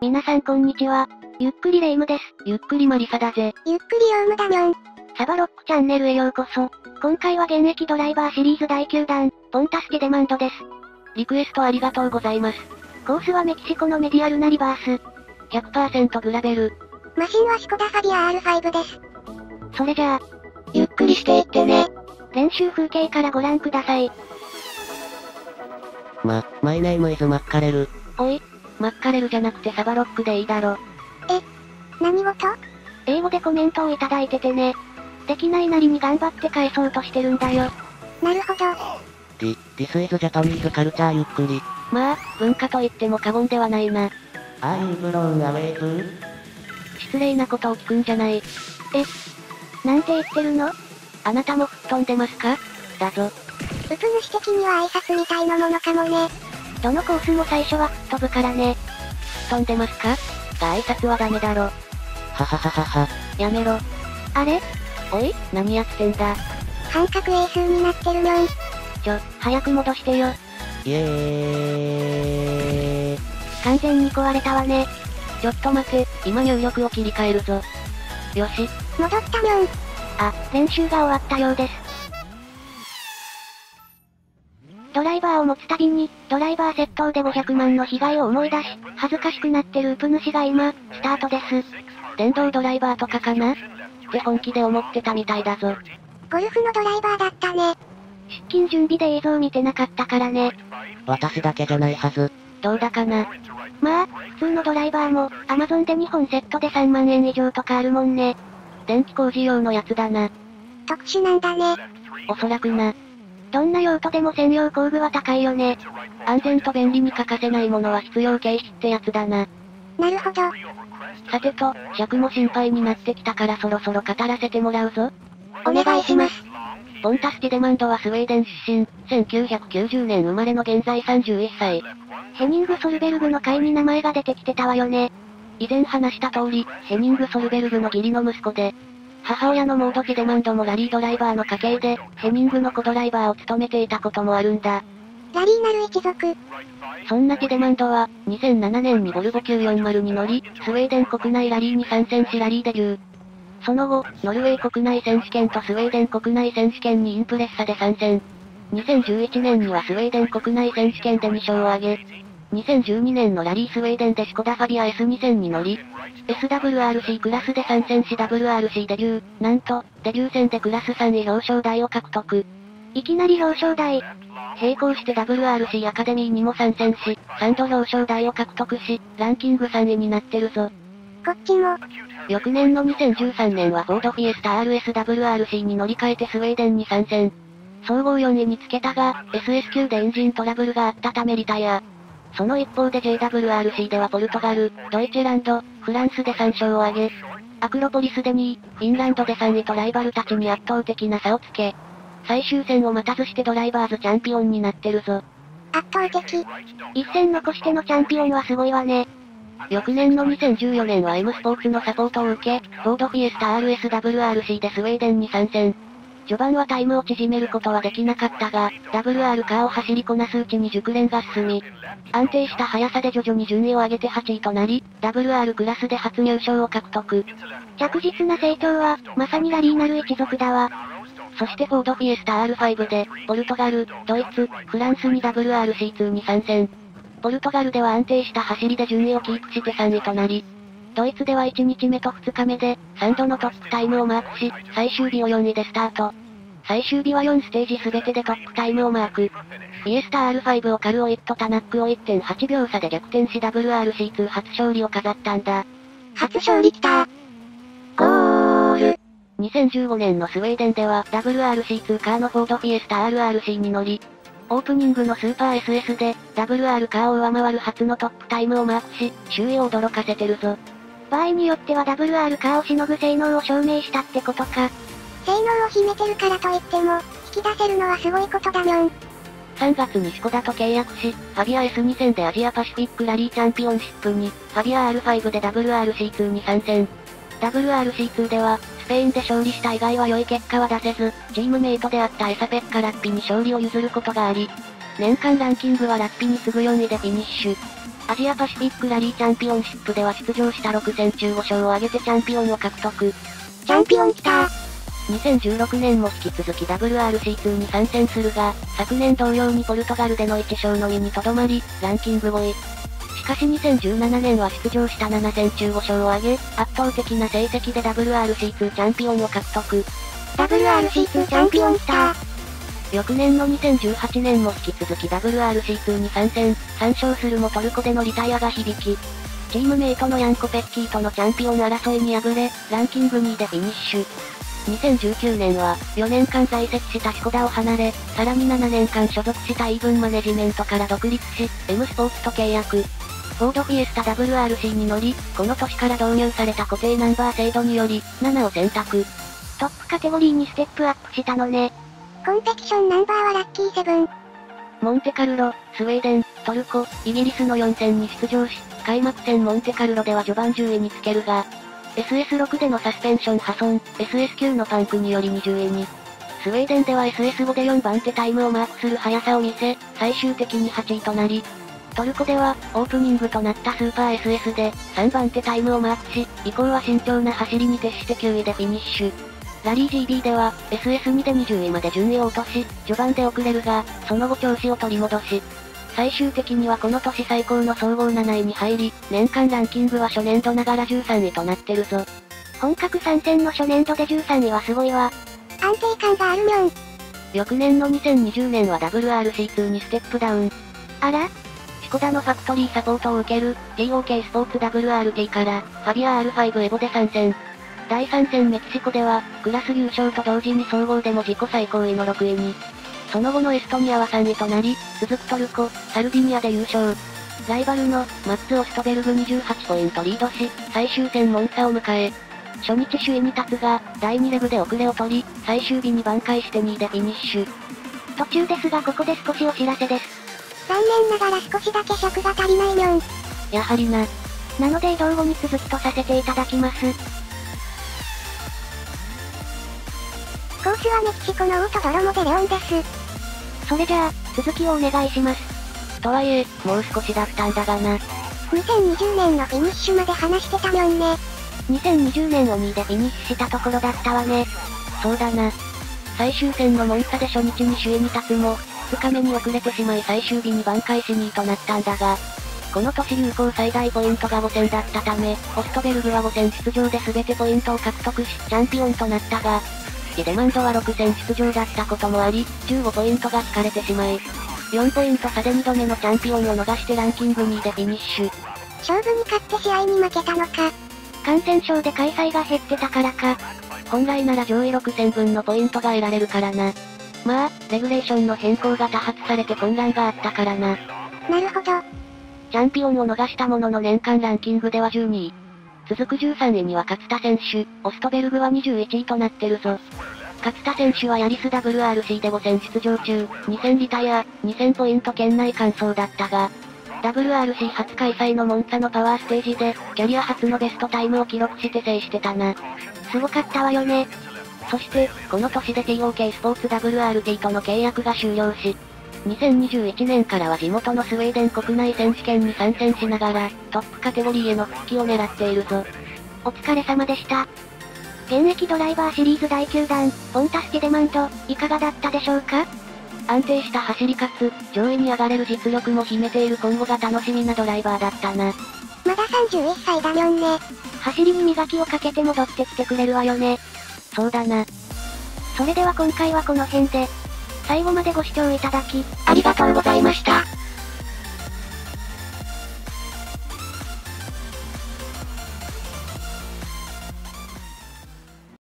皆さんこんにちは。ゆっくりレ夢ムです。ゆっくりマリサだぜ。ゆっくりヨウムだにょん。サバロックチャンネルへようこそ。今回は現役ドライバーシリーズ第9弾、ポンタスキデマンドです。リクエストありがとうございます。コースはメキシコのメディアルナリバース。100% グラベル。マシンはシコダファビア R5 です。それじゃあ、ゆっくりしていってね。練習風景からご覧ください。マイネームイズマッカレル。おい、マッカレルじゃなくてサバロックでいいだろ。何事？英語でコメントをいただいててね。できないなりに頑張って返そうとしてるんだよ。なるほど。This is Japanese culture ゆっくり。まあ、文化と言っても過言ではないな。Are you blown away too? 失礼なことを聞くんじゃない。なんて言ってるの？あなたも吹っ飛んでますか？だぞ。うつ主的には挨拶みたいなものかもね。どのコースも最初は吹っ飛ぶからね。吹っ飛んでますか？が挨拶はダメだろ。ははははは、やめろ。あれ？おい、何やってんだ。半角英数になってるにょん。早く戻してよ。イエーイ。完全に壊れたわね。ちょっと待て、今入力を切り替えるぞ。よし。戻ったにょん。あ、練習が終わったようです。ドライバーを持つたびに、ドライバー窃盗で500万の被害を思い出し、恥ずかしくなってるウプ主が今、スタートです。電動ドライバーとかかなって本気で思ってたみたいだぞ。ゴルフのドライバーだったね。出勤準備で映像見てなかったからね。私だけじゃないはず。どうだかな。まあ、普通のドライバーも、Amazon で2本セットで3万円以上とかあるもんね。電気工事用のやつだな。特殊なんだね。おそらくな。どんな用途でも専用工具は高いよね。安全と便利に欠かせないものは必要経費ってやつだな。なるほど。さてと、尺も心配になってきたからそろそろ語らせてもらうぞ。お願いします。ポンタスキデマンドはスウェーデン出身、1990年生まれの現在31歳。ヘニング・ソルベルグの会に名前が出てきてたわよね。以前話した通り、ヘニング・ソルベルグの義理の息子で、母親のモード・キデマンドもラリードライバーの家系で、ヘニングの子ドライバーを務めていたこともあるんだ。ラリーなる一族。そんなキデマンドは、2007年にボルボ940に乗り、スウェーデン国内ラリーに参戦しラリーデビュー。その後、ノルウェー国内選手権とスウェーデン国内選手権にインプレッサで参戦。2011年にはスウェーデン国内選手権で2勝を挙げ、2012年のラリースウェーデンでシコダファビア S2000 に乗り、SWRC クラスで参戦し WRC デビュー、なんと、デビュー戦でクラス3位表彰台を獲得。いきなり表彰台。並行して WRC アカデミーにも参戦し、3度表彰台を獲得し、ランキング3位になってるぞ。こっちも。翌年の2013年はフォードフィエスタ RSWRC に乗り換えてスウェーデンに参戦。総合4位につけたが、SS9 でエンジントラブルがあったためリタイア。その一方で JWRC ではポルトガル、ドイツランド、フランスで3勝を挙げ、アクロポリスで2位、フィンランドで3位とライバルたちに圧倒的な差をつけ、最終戦を待たずしてドライバーズチャンピオンになってるぞ。圧倒的。一戦残してのチャンピオンはすごいわね。翌年の2014年は M スポーツのサポートを受け、フォードフィエスタ RSWRC でスウェーデンに参戦。序盤はタイムを縮めることはできなかったが、WR カーを走りこなすうちに熟練が進み、安定した速さで徐々に順位を上げて8位となり、WR クラスで初入賞を獲得。着実な成長は、まさにラリーなる一族だわ。そしてフォードフィエスタ R5 で、ポルトガル、ドイツ、フランスに WRC2 に参戦。ポルトガルでは安定した走りで順位をキープして3位となり、ドイツでは1日目と2日目で、3度のトップタイムをマークし、最終日を4位でスタート。最終日は4ステージすべてでトップタイムをマーク。フィエスタ R5 をカルオイットタナックを 1.8 秒差で逆転し WRC2 初勝利を飾ったんだ。初勝利きた。ゴール。2015年のスウェーデンでは WRC2 カーのフォードフィエスタ RRC に乗り、オープニングのスーパー SS で WR カーを上回る初のトップタイムをマークし、周囲を驚かせてるぞ。場合によっては WR カーをしのぐ性能を証明したってことか。性能を秘めてるからといっても、引き出せるのはすごいことだにょん。3月にシコダと契約し、ファビア S2000 でアジアパシフィックラリーチャンピオンシップに、ファビア R5 で WRC2 に参戦。WRC2 では、スペインで勝利した以外は良い結果は出せず、チームメイトであったエサペッカラッピに勝利を譲ることがあり、年間ランキングはラッピに次ぐ4位でフィニッシュ。アジアパシフィックラリーチャンピオンシップでは出場した6戦中5勝を挙げてチャンピオンを獲得。チャンピオンきたー。2016年も引き続き WRC2 に参戦するが、昨年同様にポルトガルでの1勝のみにとどまり、ランキング5位。しかし2017年は出場した7戦中5勝を挙げ、圧倒的な成績で WRC2 チャンピオンを獲得。WRC2 チャンピオンきたー。翌年の2018年も引き続き WRC2 に参戦、3勝するもトルコでのリタイアが響き、チームメイトのヤンコペッキーとのチャンピオン争いに敗れ、ランキング2位でフィニッシュ。2019年は、4年間在籍したシコダを離れ、さらに7年間所属したイーブンマネジメントから独立し、M スポーツと契約。フォードフィエスタ WRC に乗り、この年から導入された固定ナンバー制度により、7を選択。トップカテゴリーにステップアップしたのね。コンペティションナンバーはラッキー7。モンテカルロ、スウェーデン、トルコ、イギリスの4戦に出場し、開幕戦モンテカルロでは序盤10位につけるが、SS6 でのサスペンション破損、SS9 のパンクにより20位に。スウェーデンでは SS5 で4番手タイムをマークする速さを見せ、最終的に8位となり、トルコでは、オープニングとなったスーパー SS で、3番手タイムをマークし、以降は慎重な走りに徹して9位でフィニッシュ。ラリー GB では、SS2 で20位まで順位を落とし、序盤で遅れるが、その後調子を取り戻し、最終的にはこの年最高の総合7位に入り、年間ランキングは初年度ながら13位となってるぞ。本格参戦の初年度で13位はすごいわ。安定感があるにょん。翌年の2020年は WRC2 にステップダウン。あら？シコダのファクトリーサポートを受ける、TOK スポーツ WRT から、ファビア R5 エボで参戦。第3戦メキシコでは、クラス優勝と同時に総合でも自己最高位の6位に。その後のエストニアは3位となり、続くトルコ、サルビニアで優勝。ライバルの、マッツ・オストベルグ28ポイントリードし、最終戦モンサを迎え。初日首位に立つが、第2レグで遅れを取り、最終日に挽回して2位でフィニッシュ。途中ですがここで少しお知らせです。残念ながら少しだけ尺が足りないにょん。やはりな。なので移動後に続きとさせていただきます。コースはメキシコのオートドロモデレオンです。それじゃあ、続きをお願いします。とはいえ、もう少しだったんだがな。2020年のフィニッシュまで話してたにょんね。2020年を2位でフィニッシュしたところだったわね。そうだな。最終戦のモンサで初日に首位に立つも、2日目に遅れてしまい最終日に挽回し2位となったんだが、この年有効最大ポイントが5戦だったため、ホストベルグは5戦出場で全てポイントを獲得し、チャンピオンとなったが、デマンドは6戦出場だったこともあり、15ポイントが引かれてしまい、4ポイント差で2度目のチャンピオンを逃してランキング2位でフィニッシュ。勝負に勝って試合に負けたのか。感染症で開催が減ってたからか。本来なら上位6戦分のポイントが得られるからな。まあ、レギュレーションの変更が多発されて混乱があったからな。なるほど。チャンピオンを逃したものの年間ランキングでは12位。続く13位には勝田選手、オストベルグは21位となってるぞ。勝田選手はヤリス WRC で5戦出場中、2戦リタイア、2000ポイント圏内完走だったが、WRC 初開催のモンサのパワーステージで、キャリア初のベストタイムを記録して制してたな。すごかったわよね。そして、この年で TOK スポーツ WRT との契約が終了し、2021年からは地元のスウェーデン国内選手権に参戦しながら、トップカテゴリーへの復帰を狙っているぞ。お疲れ様でした。現役ドライバーシリーズ第9弾、ポンタスティデマンド、いかがだったでしょうか？安定した走りかつ、上位に上がれる実力も秘めている今後が楽しみなドライバーだったな。まだ31歳だにょんね。走りに磨きをかけて戻ってきてくれるわよね。そうだな。それでは今回はこの辺で。最後までご視聴いただき、ありがとうございました。